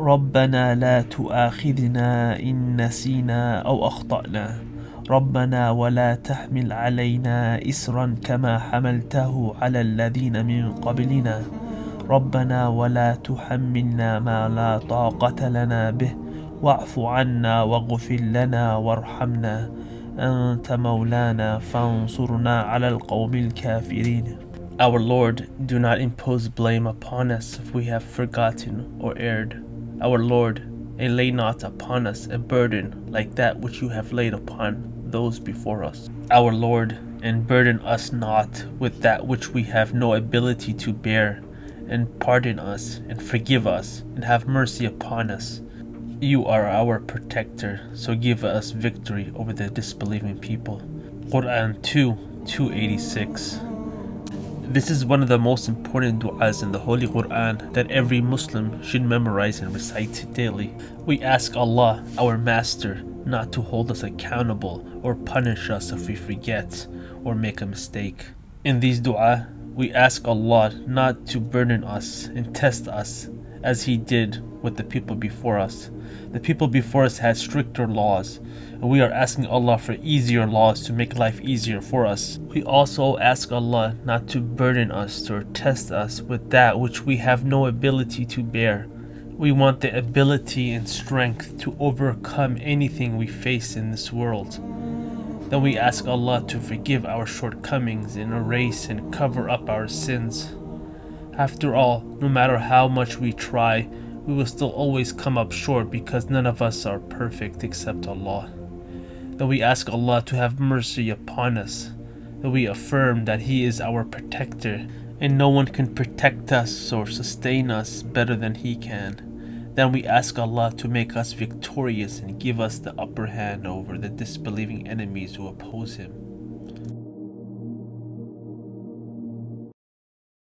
ربنا لا تؤاخذنا إن نسينا أو أخطأنا ربنا ولا تحمل علينا إسرا كما حملته على الذين من قبلنا ربنا ولا تحملنا ما لا طاقة لنا به واعف عنا واغفر لنا وارحمنا أنت مولانا فانصرنا على القوم الكافرين. Our Lord, do not impose blame upon us if we have forgotten or erred. Our Lord, and lay not upon us a burden like that which you have laid upon those before us. Our Lord, and burden us not with that which we have no ability to bear, and pardon us, and forgive us, and have mercy upon us. You are our protector, so give us victory over the disbelieving people. Quran 2:286. This is one of the most important du'as in the Holy Quran that every Muslim should memorize and recite daily. We ask Allah, our Master, not to hold us accountable or punish us if we forget or make a mistake. In these du'a, we ask Allah not to burden us and test us as He did with the people before us. The people before us had stricter laws, and we are asking Allah for easier laws to make life easier for us. We also ask Allah not to burden us or test us with that which we have no ability to bear. We want the ability and strength to overcome anything we face in this world. Then we ask Allah to forgive our shortcomings and erase and cover up our sins. After all, no matter how much we try, we will still always come up short because none of us are perfect except Allah. That we ask Allah to have mercy upon us, that we affirm that He is our protector, and no one can protect us or sustain us better than He can. Then we ask Allah to make us victorious and give us the upper hand over the disbelieving enemies who oppose Him.